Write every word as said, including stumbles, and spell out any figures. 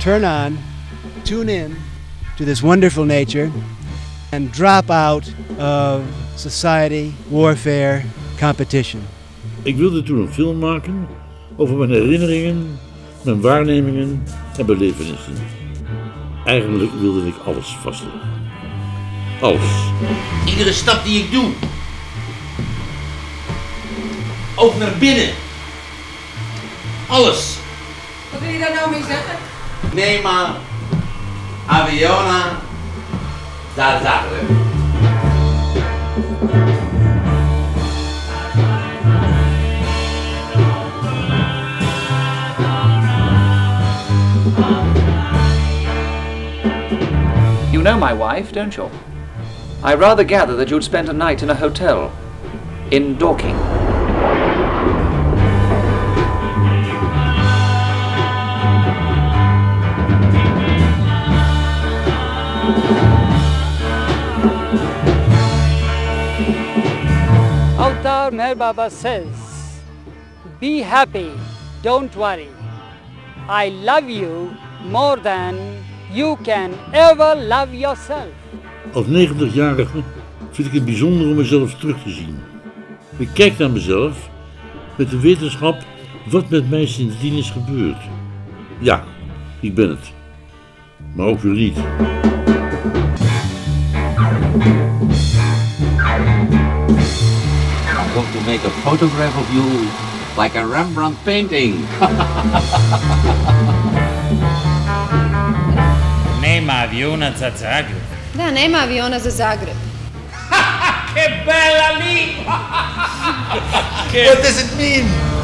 Turn on, tune in to this wonderful nature, and drop out of society, warfare, competition. Ik wilde toen een film maken over mijn herinneringen, mijn waarnemingen en belevenissen. Eigenlijk wilde ik alles vastleggen. Alles. Iedere stap die ik doe. Ook naar binnen. Alles. Wat wil je daar nou mee zeggen? Nema aviona za Zagreb. You know my wife, don't you? I rather gather that you'd spent a night in a hotel in Dorking. Autar Meher Baba says, be happy, don't worry. I love you more than you can ever love yourself. Als negentigjarige vind ik het bijzonder om mezelf terug te zien. Ik kijk naar mezelf met de wetenschap wat met mij sindsdien is gebeurd. Ja, ik ben het. Maar ook weer niet. I'm going to make a photograph of you like a Rembrandt painting. Nema aviona za Zagreb. Da, nema aviona za Zagreb. Che bella lì! What does it mean?